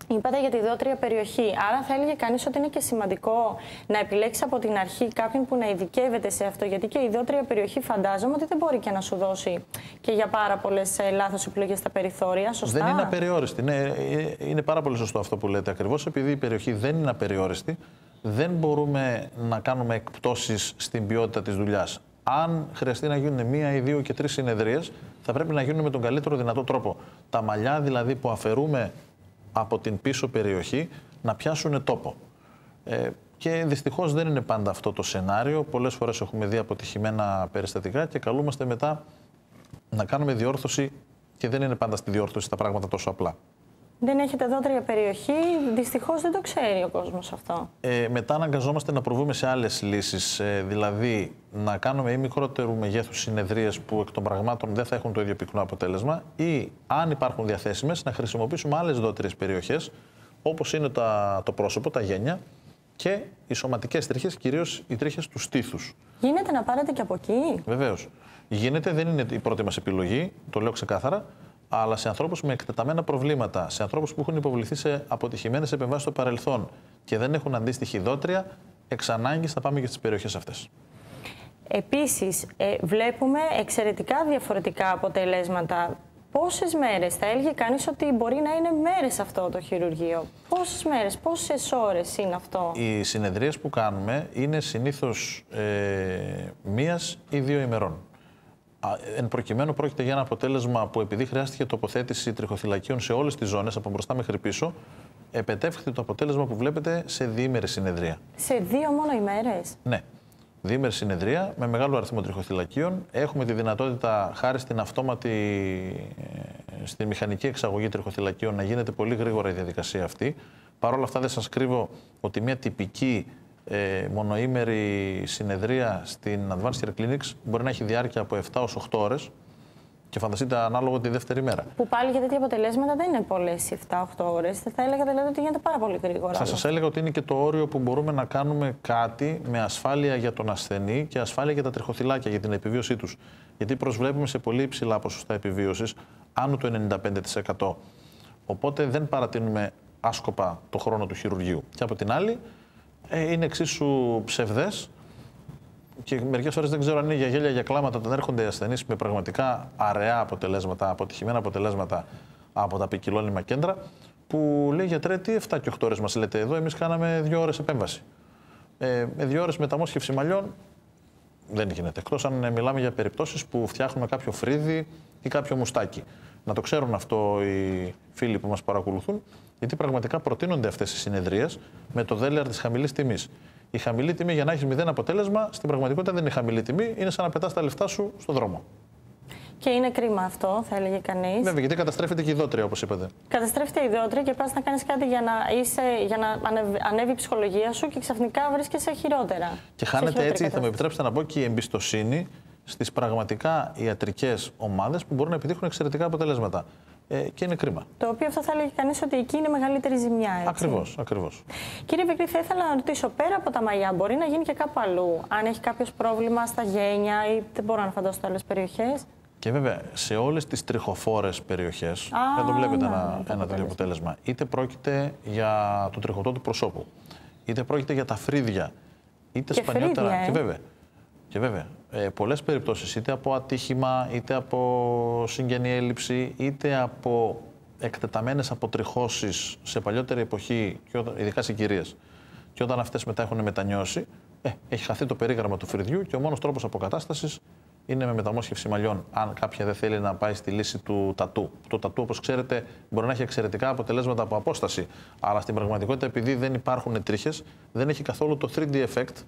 Είπατε για τη δότρια περιοχή. Άρα θα έλεγε κανείς ότι είναι και σημαντικό να επιλέξει από την αρχή κάποιον που να ειδικεύεται σε αυτό. Γιατί και η δότρια περιοχή φαντάζομαι ότι δεν μπορεί και να σου δώσει και για πάρα πολλές λάθος επιλογές στα περιθώρια. Σωστά. Δεν είναι απεριόριστη. Ναι, είναι πάρα πολύ σωστό αυτό που λέτε. Ακριβώς επειδή η περιοχή δεν είναι απεριόριστη, δεν μπορούμε να κάνουμε εκπτώσεις στην ποιότητα της δουλειάς. Αν χρειαστεί να γίνουν μία ή δύο και τρεις συνεδρίες, θα πρέπει να γίνουν με τον καλύτερο δυνατό τρόπο. Τα μαλλιά δηλαδή που αφαιρούμε από την πίσω περιοχή να πιάσουν τόπο. Ε, και δυστυχώς δεν είναι πάντα αυτό το σενάριο. Πολλές φορές έχουμε δει αποτυχημένα περιστατικά και καλούμαστε μετά να κάνουμε διόρθωση και δεν είναι πάντα στη διόρθωση τα πράγματα τόσο απλά. Δεν έχετε δότρια περιοχή, δυστυχώς δεν το ξέρει ο κόσμος αυτό. Ε, μετά αναγκαζόμαστε να προβούμε σε άλλες λύσεις, ε, δηλαδή να κάνουμε ή μικρότερου μεγέθους συνεδρίες που εκ των πραγμάτων δεν θα έχουν το ίδιο πυκνό αποτέλεσμα ή αν υπάρχουν διαθέσιμες να χρησιμοποιήσουμε άλλες δότριες περιοχές όπως είναι τα, το πρόσωπο, τα γένια και οι σωματικές τρίχες, κυρίως οι τρίχες του στήθους. Γίνεται να πάρετε και από εκεί. Βεβαίως. Γίνεται, δεν είναι η πρώτη μας επιλογή, το λέω ξεκάθαρα. Αλλά σε ανθρώπους με εκτεταμένα προβλήματα, σε ανθρώπους που έχουν υποβληθεί σε αποτυχημένες επεμβάσεις στο παρελθόν και δεν έχουν αντίστοιχη δότρια, εξ ανάγκης θα πάμε και στις περιοχές αυτές. Επίσης, ε, βλέπουμε εξαιρετικά διαφορετικά αποτελέσματα. Πόσες μέρες, θα έλεγε κανείς ότι μπορεί να είναι μέρες αυτό το χειρουργείο. Πόσες μέρες, πόσες ώρες είναι αυτό. Οι συνεδρίες που κάνουμε είναι συνήθως ε, μίας ή δύο ημερών. Εν προκειμένου, πρόκειται για ένα αποτέλεσμα που, επειδή χρειάστηκε τοποθέτηση τριχοθυλακίων σε όλες τις ζώνες, από μπροστά μέχρι πίσω, επετεύχθη το αποτέλεσμα που βλέπετε σε διήμερη συνεδρία. Σε δύο μόνο ημέρες. Ναι. Διήμερη συνεδρία με μεγάλο αριθμό τριχοθυλακίων. Έχουμε τη δυνατότητα, χάρη στην αυτόματη, στη μηχανική εξαγωγή τριχοθυλακίων, να γίνεται πολύ γρήγορα η διαδικασία αυτή. Παρ' όλα αυτά, δεν σας κρύβω ότι μια τυπική Ε, μονοήμερη συνεδρία στην Advanced Hair Clinics μπορεί να έχει διάρκεια από επτά έως οκτώ ώρες και φανταστείτε ανάλογο τη δεύτερη μέρα. Που πάλι για τέτοια αποτελέσματα δεν είναι πολλές οι επτά με οκτώ ώρες. Θα έλεγα δηλαδή ότι γίνεται πάρα πολύ γρήγορα. Θα σας έλεγα ότι είναι και το όριο που μπορούμε να κάνουμε κάτι με ασφάλεια για τον ασθενή και ασφάλεια για τα τριχοθυλάκια, για την επιβίωσή τους. Γιατί προσβλέπουμε σε πολύ υψηλά ποσοστά επιβίωσης, άνω του ενενήντα πέντε τοις εκατό. Οπότε δεν παρατείνουμε άσκοπα το χρόνο του χειρουργείου. Και από την άλλη, είναι εξίσου ψευδές και μερικές φορές δεν ξέρω αν είναι για γέλια, για κλάματα, όταν έρχονται οι ασθενείς με πραγματικά αραιά αποτελέσματα, αποτυχημένα αποτελέσματα από τα ποικιλώνυμα κέντρα, που λέει γιατρέ, τι επτά και οκτώ ώρες μας λέτε εδώ, εμείς κάναμε δύο ώρες επέμβαση. Ε, με δύο ώρες μεταμόσχευση μαλλιών δεν γίνεται. Εκτός αν μιλάμε για περιπτώσεις που φτιάχνουμε κάποιο φρύδι ή κάποιο μουστάκι. Να το ξέρουν αυτό οι φίλοι που μας παρακολουθούν, γιατί πραγματικά προτείνονται αυτές οι συνεδρίες με το δέλεαρ της χαμηλής τιμής. Η χαμηλή τιμή, για να έχεις μηδέν αποτέλεσμα, στην πραγματικότητα δεν είναι χαμηλή τιμή, είναι σαν να πετάς τα λεφτά σου στον δρόμο. Και είναι κρίμα αυτό, θα έλεγε κανείς. Βέβαια, γιατί καταστρέφεται και η δότρια, όπως είπατε. Καταστρέφεται η δότρια και πας να κάνεις κάτι για να, είσαι, για να ανέβει η ψυχολογία σου και ξαφνικά βρίσκεσαι χειρότερα. Και χάνεται έτσι, θα μου επιτρέψετε να πω, και η εμπιστοσύνη στις πραγματικά ιατρικές ομάδες που μπορούν να επιτύχουν εξαιρετικά αποτελέσματα. Ε, και είναι κρίμα. Το οποίο αυτό θα έλεγε κανείς ότι εκεί είναι μεγαλύτερη ζημιά. Έτσι. Ακριβώς, ακριβώς. Κύριε Βεκρή, θα ήθελα να ρωτήσω, πέρα από τα μαλλιά, μπορεί να γίνει και κάπου αλλού. Αν έχει κάποιο πρόβλημα στα γένια ή δεν μπορώ να φανταστώ άλλες περιοχές. Και βέβαια, σε όλες τις τριχοφόρες περιοχές, εδώ βλέπετε ένα, ένα τέτοιο αποτέλεσμα. Είτε πρόκειται για το τριχωτό του προσώπου, είτε πρόκειται για τα φρύδια, είτε και σπανιότερα. Φρύδια, ε. Και βέβαια. Και βέβαια. Ε, πολλές περιπτώσεις, είτε από ατύχημα, είτε από συγγενή έλλειψη, είτε από εκτεταμένες αποτριχώσεις σε παλιότερη εποχή, και όταν, ειδικά σε κυρίες, και όταν αυτές μετά έχουν μετανιώσει, Ε, έχει χαθεί το περίγραμμα του φρυδιού και ο μόνος τρόπος αποκατάστασης είναι με μεταμόσχευση μαλλιών, αν κάποια δεν θέλει να πάει στη λύση του τατού. Το τατού, όπως ξέρετε, μπορεί να έχει εξαιρετικά αποτελέσματα από απόσταση, αλλά στην πραγματικότητα, επειδή δεν υπάρχουν τρίχες, δεν έχει καθόλου το θρι ντι effect,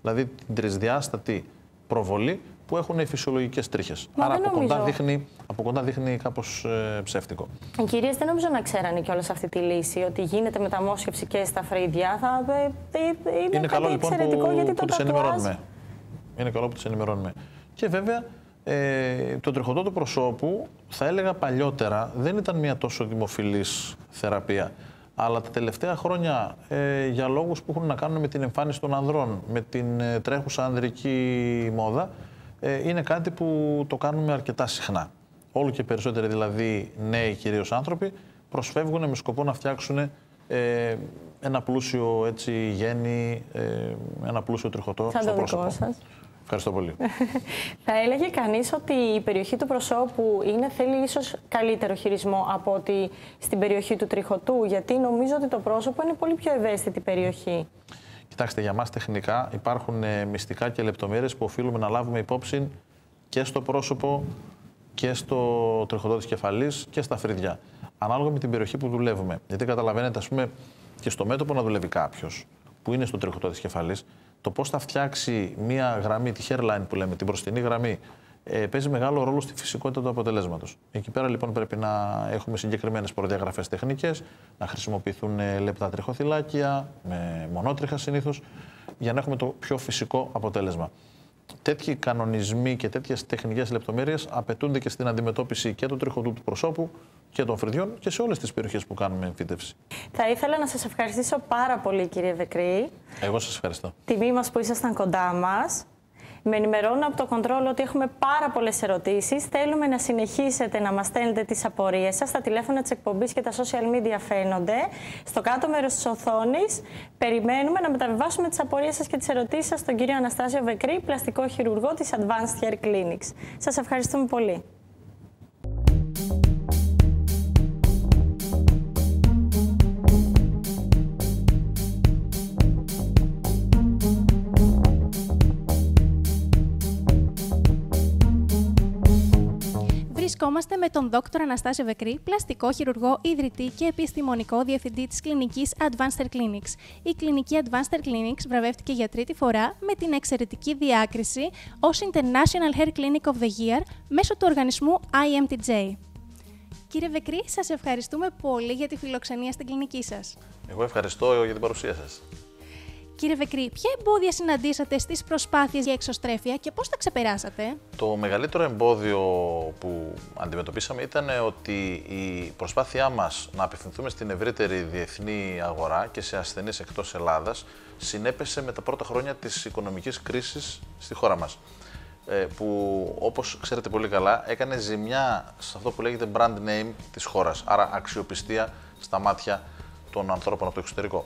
δηλαδή την τρισδιάστατη προβολή που έχουν οι φυσιολογικές τρίχες. Μα άρα από κοντά, δείχνει, από κοντά δείχνει κάπως ε, ψεύτικο. Οι κυρίες δεν νομίζω να ξέρανε κιόλας αυτή τη λύση, ότι γίνεται μεταμόσχευση και στα φρύδια. Θα, ε, ε, ε, είναι, είναι καλό λοιπόν που, γιατί που τις ενημερώνουμε. Είναι καλό που τις ενημερώνουμε. Και βέβαια, ε, το τριχωτό του προσώπου, θα έλεγα παλιότερα, δεν ήταν μια τόσο δημοφιλής θεραπεία. Αλλά τα τελευταία χρόνια, ε, για λόγους που έχουν να κάνουν με την εμφάνιση των ανδρών, με την ε, τρέχουσα ανδρική μόδα, ε, είναι κάτι που το κάνουμε αρκετά συχνά. Όλο και περισσότεροι δηλαδή νέοι κυρίως άνθρωποι προσφεύγουν με σκοπό να φτιάξουν ε, ένα πλούσιο έτσι, γέννη, ε, ένα πλούσιο τριχωτό στο πρόσωπο. Σας. Ευχαριστώ πολύ. Θα έλεγε κανείς ότι η περιοχή του προσώπου είναι, θέλει ίσως καλύτερο χειρισμό από ότι στην περιοχή του τριχωτού, γιατί νομίζω ότι το πρόσωπο είναι πολύ πιο ευαίσθητη περιοχή. Κοιτάξτε, για μας τεχνικά υπάρχουν ε, μυστικά και λεπτομέρειες που οφείλουμε να λάβουμε υπόψη και στο πρόσωπο και στο τριχωτό της κεφαλής και στα φρύδια. Ανάλογα με την περιοχή που δουλεύουμε. Γιατί καταλαβαίνετε, ας πούμε, και στο μέτωπο να δουλεύει κάποιος που είναι στο τριχωτό της κεφαλής, το πώς θα φτιάξει μία γραμμή, τη hairline που λέμε, την μπροστινή γραμμή, ε, παίζει μεγάλο ρόλο στη φυσικότητα του αποτελέσματος. Εκεί πέρα λοιπόν πρέπει να έχουμε συγκεκριμένες προδιαγραφές τεχνικές, να χρησιμοποιηθούν λεπτά τριχοθυλάκια, με μονότριχα συνήθως, για να έχουμε το πιο φυσικό αποτέλεσμα. Τέτοιοι κανονισμοί και τέτοιες τεχνικές λεπτομέρειες απαιτούνται και στην αντιμετώπιση και του τριχωτού του προσώπου και των φρυδιών και σε όλες τις περιοχές που κάνουμε εμφύτευση. Θα ήθελα να σας ευχαριστήσω πάρα πολύ, κύριε Βεκρή. Εγώ σας ευχαριστώ. Τιμή μας που ήσασταν κοντά μας. Με ενημερώνω από το κοντρόλ ότι έχουμε πάρα πολλές ερωτήσεις. Θέλουμε να συνεχίσετε να μας στέλνετε τις απορίες σας. Τα τηλέφωνα της εκπομπής και τα social media φαίνονται. Στο κάτω μέρος της οθόνης περιμένουμε να μεταβιβάσουμε τις απορίες σας και τις ερωτήσεις σας στον κύριο Αναστάσιο Βεκρή, πλαστικό χειρουργό της Advanced Hair Clinics. Σας ευχαριστούμε πολύ. Βρισκόμαστε με τον δόκτορα Αναστάσιο Βεκρή, πλαστικό χειρουργό, ιδρυτή και επιστημονικό διευθυντή της κλινικής Advanced Hair Clinics. Η κλινική Advanced Hair Clinics βραβεύτηκε για τρίτη φορά με την εξαιρετική διάκριση ως International Hair Clinic of the Year μέσω του οργανισμού άι εμ τι τζέι. Κύριε Βεκρή, σας ευχαριστούμε πολύ για τη φιλοξενία στην κλινική σας. Εγώ ευχαριστώ για την παρουσία σας. Κύριε Βεκρή, ποια εμπόδια συναντήσατε στις προσπάθειες για εξωστρέφεια και πώς τα ξεπεράσατε? Το μεγαλύτερο εμπόδιο που αντιμετωπίσαμε ήταν ότι η προσπάθειά μας να απευθυνθούμε στην ευρύτερη διεθνή αγορά και σε ασθενείς εκτός Ελλάδας συνέπεσε με τα πρώτα χρόνια της οικονομικής κρίσης στη χώρα μας, που όπως ξέρετε πολύ καλά έκανε ζημιά σε αυτό που λέγεται brand name της χώρας, άρα αξιοπιστία στα μάτια των ανθρώπων από το εξωτερικό.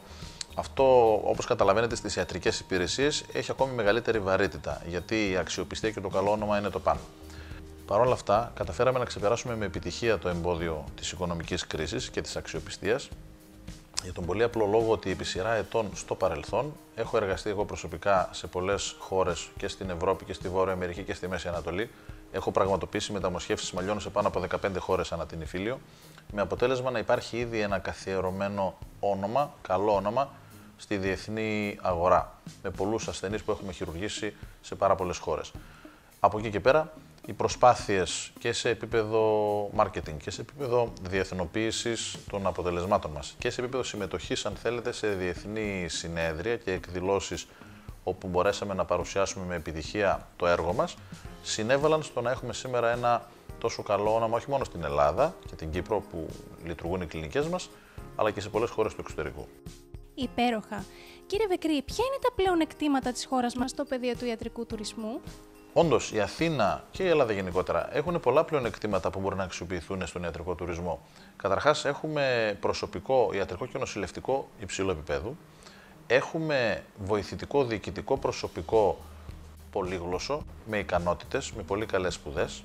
Αυτό, όπως καταλαβαίνετε, στις ιατρικές υπηρεσίες έχει ακόμη μεγαλύτερη βαρύτητα, γιατί η αξιοπιστία και το καλό όνομα είναι το πάνω. Παρ' όλα αυτά, καταφέραμε να ξεπεράσουμε με επιτυχία το εμπόδιο της οικονομικής κρίσης και της αξιοπιστίας, για τον πολύ απλό λόγο ότι επί σειρά ετών στο παρελθόν έχω εργαστεί εγώ προσωπικά σε πολλές χώρες και στην Ευρώπη και στη Βόρεια Αμερική και στη Μέση Ανατολή. Έχω πραγματοποιήσει μεταμοσχεύσεις μαλλιών σε πάνω από δεκαπέντε χώρες ανά την Ιφίλιο, με αποτέλεσμα να υπάρχει ήδη ένα καθιερωμένο όνομα, καλό όνομα, στη διεθνή αγορά, με πολλούς ασθενείς που έχουμε χειρουργήσει σε πάρα πολλές χώρες. Από εκεί και πέρα, οι προσπάθειες και σε επίπεδο marketing και σε επίπεδο διεθνοποίησης των αποτελεσμάτων μας και σε επίπεδο συμμετοχής, αν θέλετε, σε διεθνή συνέδρια και εκδηλώσεις όπου μπορέσαμε να παρουσιάσουμε με επιτυχία το έργο μας, συνέβαλαν στο να έχουμε σήμερα ένα τόσο καλό όνομα όχι μόνο στην Ελλάδα και την Κύπρο που λειτουργούν οι κλινικές μας, αλλά και σε πολλές χώρες του εξωτερικού. Υπέροχα. Κύριε Βεκρή, ποια είναι τα πλεονεκτήματα της χώρας μας στο πεδίο του ιατρικού τουρισμού? Όντως, η Αθήνα και η Ελλάδα γενικότερα έχουν πολλά πλεονεκτήματα που μπορούν να αξιοποιηθούν στον ιατρικό τουρισμό. Καταρχάς, έχουμε προσωπικό ιατρικό και νοσηλευτικό υψηλού επίπεδου. Έχουμε βοηθητικό διοικητικό προσωπικό πολύγλωσσο, με ικανότητες, με πολύ καλές σπουδές.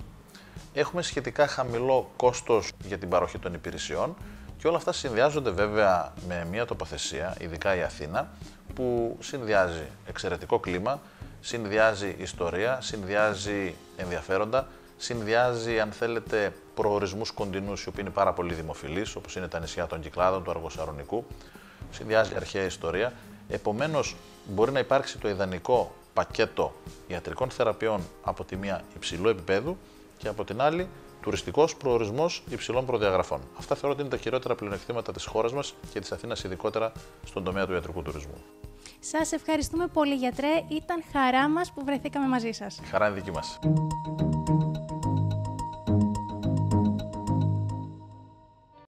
Έχουμε σχετικά χαμηλό κόστος για την παροχή των υπηρεσιών. Και όλα αυτά συνδυάζονται βέβαια με μια τοποθεσία, ειδικά η Αθήνα, που συνδυάζει εξαιρετικό κλίμα, συνδυάζει ιστορία, συνδυάζει ενδιαφέροντα, συνδυάζει, αν θέλετε, προορισμούς κοντινούς, οι οποίοι είναι πάρα πολύ δημοφιλείς, όπως είναι τα νησιά των Κυκλάδων, του Αργοσαρονικού, συνδυάζει αρχαία ιστορία. Επομένως, μπορεί να υπάρξει το ιδανικό πακέτο ιατρικών θεραπείων από τη μία υψηλού επίπεδου και από την άλλη τουριστικός προορισμός υψηλών προδιαγραφών. Αυτά θεωρώ ότι είναι τα κυριότερα πλεονεκτήματα της χώρας μας και της Αθήνας, ειδικότερα στον τομέα του ιατρικού τουρισμού. Σας ευχαριστούμε πολύ, γιατρέ. Ήταν χαρά μας που βρεθήκαμε μαζί σας. Η χαρά είναι δική μας.